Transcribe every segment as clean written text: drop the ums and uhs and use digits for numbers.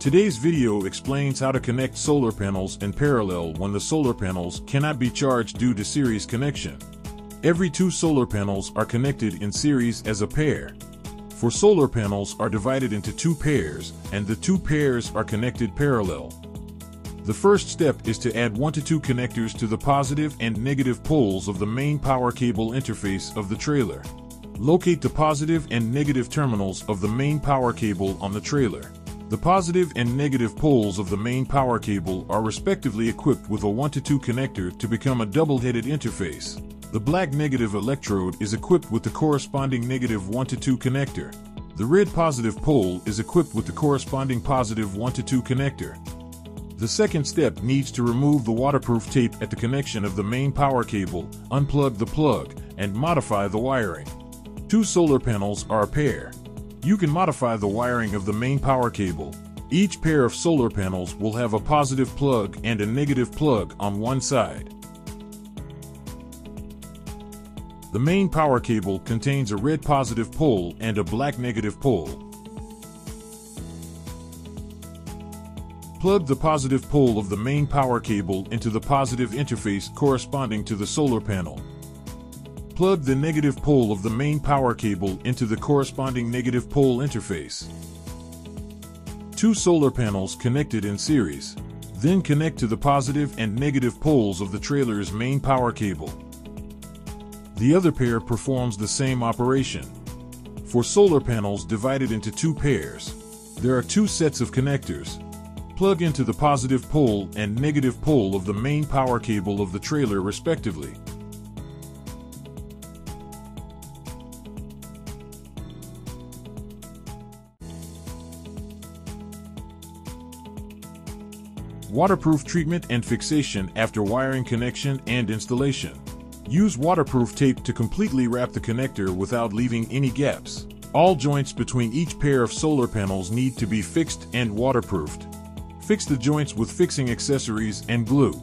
Today's video explains how to connect solar panels in parallel when the solar panels cannot be charged due to series connection. Every two solar panels are connected in series as a pair. For solar panels are divided into two pairs, and the two pairs are connected parallel. The first step is to add 1 to 2 connectors to the positive and negative poles of the main power cable interface of the trailer. Locate the positive and negative terminals of the main power cable on the trailer. The positive and negative poles of the main power cable are respectively equipped with a 1 to 2 connector to become a double-headed interface. The black negative electrode is equipped with the corresponding negative 1 to 2 connector. The red positive pole is equipped with the corresponding positive 1 to 2 connector. The second step needs to remove the waterproof tape at the connection of the main power cable, unplug the plug, and modify the wiring. Two solar panels are a pair. You can modify the wiring of the main power cable. Each pair of solar panels will have a positive plug and a negative plug on one side. The main power cable contains a red positive pole and a black negative pole. Plug the positive pole of the main power cable into the positive interface corresponding to the solar panel. Plug the negative pole of the main power cable into the corresponding negative pole interface. Two solar panels connected in series. Then connect to the positive and negative poles of the trailer's main power cable. The other pair performs the same operation. For solar panels divided into two pairs, there are two sets of connectors. Plug into the positive pole and negative pole of the main power cable of the trailer respectively. Waterproof treatment and fixation after wiring connection and installation. Use waterproof tape to completely wrap the connector without leaving any gaps. All joints between each pair of solar panels need to be fixed and waterproofed. Fix the joints with fixing accessories and glue.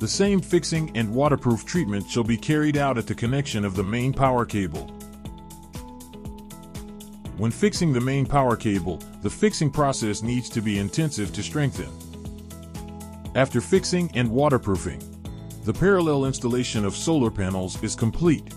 The same fixing and waterproof treatment shall be carried out at the connection of the main power cable. When fixing the main power cable, the fixing process needs to be intensive to strengthen. After fixing and waterproofing, the parallel installation of solar panels is complete.